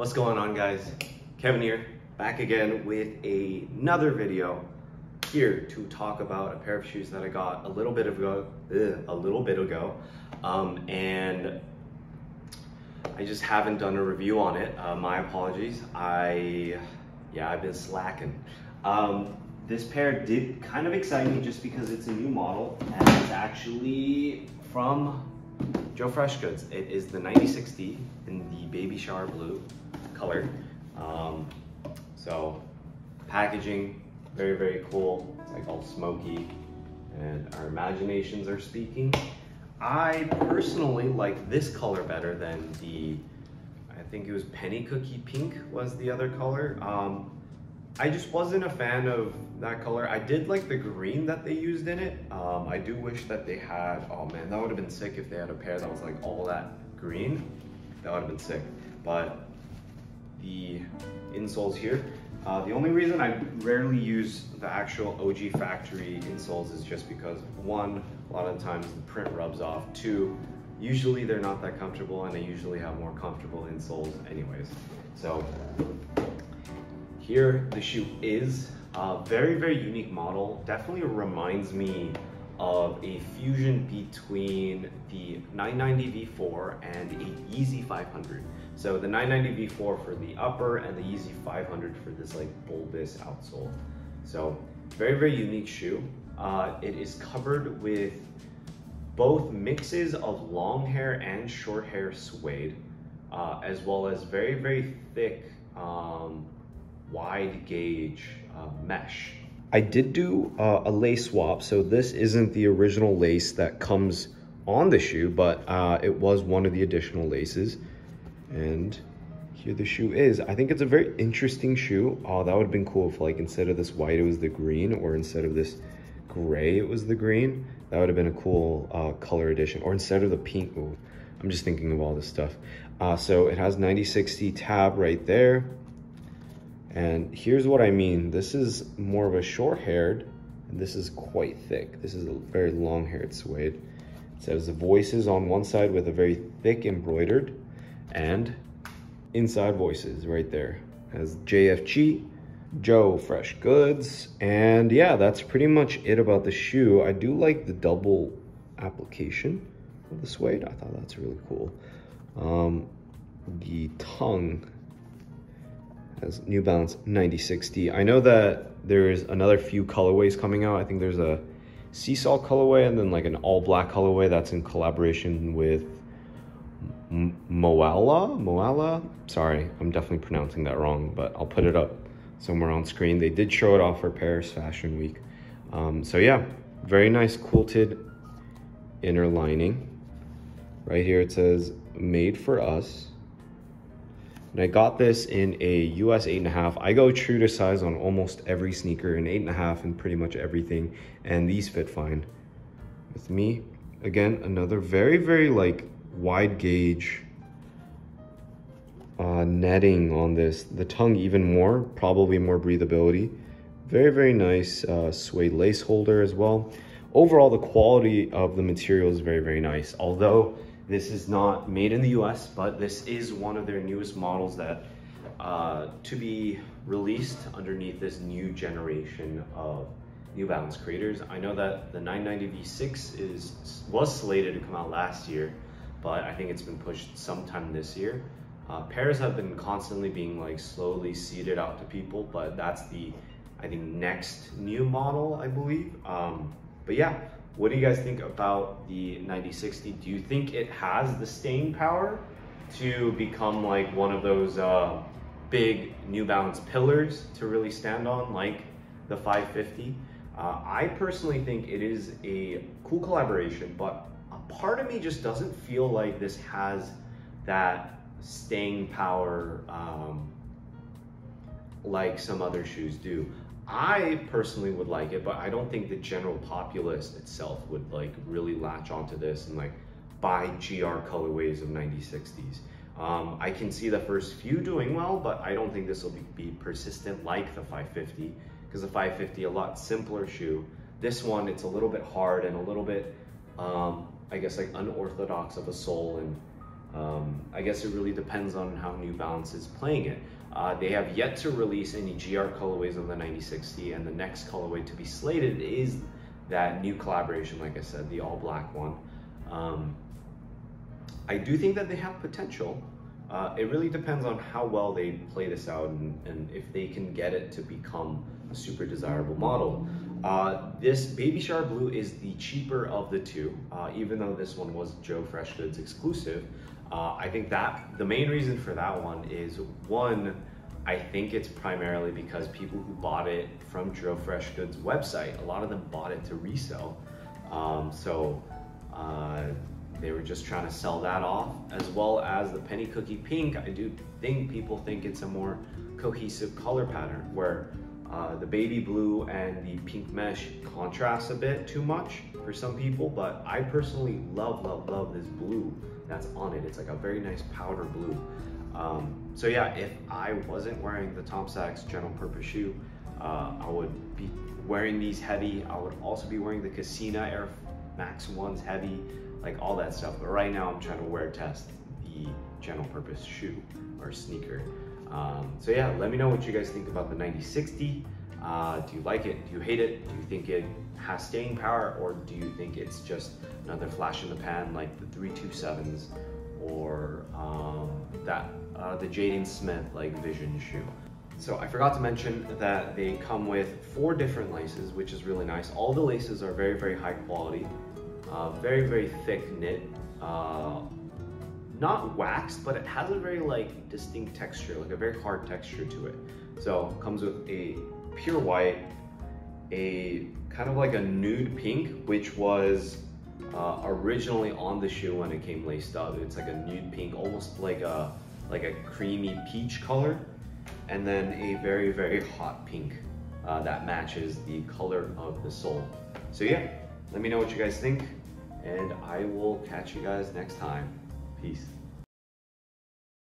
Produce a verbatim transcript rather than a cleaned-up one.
What's going on, guys? Kevin here, back again with another video here to talk about a pair of shoes that I got a little bit ago, ugh, a little bit ago, um, and I just haven't done a review on it. Uh, my apologies. I, yeah, I've been slacking. Um, this pair did kind of excite me just because it's a new model and it's actually from Joe Fresh Goods. It is the ninety sixty in the Baby Shower Blue color. Um, so packaging, very, very cool. It's like all smoky and our imaginations are speaking. I personally like this color better than the, I think it was Penny Cookie Pink was the other color. Um, I just wasn't a fan of that color. I did like the green that they used in it. Um, I do wish that they had, oh man, that would have been sick if they had a pair that was like all that green. That would have been sick. But the insoles here, uh, the only reason I rarely use the actual O G factory insoles is just because one, a lot of times the print rubs off. Two, usually they're not that comfortable and they usually have more comfortable insoles anyways. So here the shoe is a very, very unique model. Definitely reminds me of a fusion between the nine ninety V four and a Yeezy five hundred. So the nine ninety V four for the upper and the Yeezy five hundred for this like bulbous outsole. So very, very unique shoe. Uh, it is covered with both mixes of long hair and short hair suede, uh, as well as very, very thick, um, wide gauge uh, mesh. I did do uh, a lace swap, so this isn't the original lace that comes on the shoe, but uh, it was one of the additional laces. And here the shoe is. I think it's a very interesting shoe. Oh, that would have been cool if like instead of this white, it was the green, or instead of this gray, it was the green. That would have been a cool uh, color addition, or instead of the pink. Ooh, I'm just thinking of all this stuff. Uh, so it has ninety sixty tab right there. And here's what I mean. This is more of a short-haired, and this is quite thick. This is a very long-haired suede. It says the voices on one side with a very thick embroidered, and inside voices right there. It has J F G, Joe Fresh Goods, and yeah, that's pretty much it about the shoe. I do like the double application of the suede. I thought that's really cool. Um, the tongue as New Balance ninety sixty. I know that there's another few colorways coming out. I think there's a seesaw colorway and then like an all black colorway that's in collaboration with M Moella, Moella? Sorry, I'm definitely pronouncing that wrong, but I'll put it up somewhere on screen. They did show it off for Paris Fashion Week. Um, so yeah, very nice quilted inner lining. Right here it says, made for us. And I got this in a U S eight and a half. I go true to size on almost every sneaker, an eight and a half in pretty much everything. And these fit fine with me. Again, another very, very like wide gauge uh, netting on this. The tongue even more, probably more breathability. Very, very nice uh, suede lace holder as well. Overall, the quality of the material is very, very nice. Although this is not made in the U S, but this is one of their newest models that uh, to be released underneath this new generation of New Balance creators. I know that the nine ninety V six is was slated to come out last year, but I think it's been pushed sometime this year. Uh, pairs have been constantly being like slowly seeded out to people, but that's the, I think, next new model, I believe. Um, but yeah. What do you guys think about the ninety sixty? Do you think it has the staying power to become like one of those uh, big New Balance pillars to really stand on, like the five fifty? Uh, I personally think it is a cool collaboration, but a part of me just doesn't feel like this has that staying power um, like some other shoes do. I personally would like it, but I don't think the general populace itself would like really latch onto this and like buy G R colorways of ninety sixties. Um, I can see the first few doing well, but I don't think this will be, be persistent like the five fifty, because the five fifty, a lot simpler shoe. This one, it's a little bit hard and a little bit, um, I guess like unorthodox of a sole and Um, I guess it really depends on how New Balance is playing it. Uh, they have yet to release any G R colorways of the ninety sixty, and the next colorway to be slated is that new collaboration, like I said, the all black one. Um, I do think that they have potential. Uh, it really depends on how well they play this out and, and if they can get it to become a super desirable model. Uh, this Baby Shower Blue is the cheaper of the two, uh, even though this one was Joe Fresh Goods exclusive. Uh, I think that the main reason for that one is, one, I think it's primarily because people who bought it from Joe Fresh Goods website, a lot of them bought it to resell. Um, so uh, they were just trying to sell that off, as well as the Penny Cookie Pink. I do think people think it's a more cohesive color pattern where uh, the baby blue and the pink mesh contrast a bit too much for some people, but I personally love, love, love this blue that's on it. It's like a very nice powder blue. Um, so yeah, if I wasn't wearing the Tom Sachs general purpose shoe, uh, I would be wearing these heavy. I would also be wearing the Casina Air Max one's heavy, like all that stuff. But right now I'm trying to wear test the general purpose shoe or sneaker. Um, so yeah, let me know what you guys think about the ninety sixty. Uh, do you like it? Do you hate it? Do you think it has staying power, or do you think it's just another flash in the pan like the three two sevens or um, that uh, the Jaden Smith like Vision shoe? So I forgot to mention that they come with four different laces, which is really nice. All the laces are very, very high quality, uh, very, very thick knit, uh, not waxed, but it has a very like distinct texture, like a very hard texture to it. So it comes with a pure white, a kind of like a nude pink, which was uh, originally on the shoe when it came laced up. It's like a nude pink, almost like a like a creamy peach color, and then a very, very hot pink uh, that matches the color of the sole. So yeah, let me know what you guys think, and I will catch you guys next time. Peace.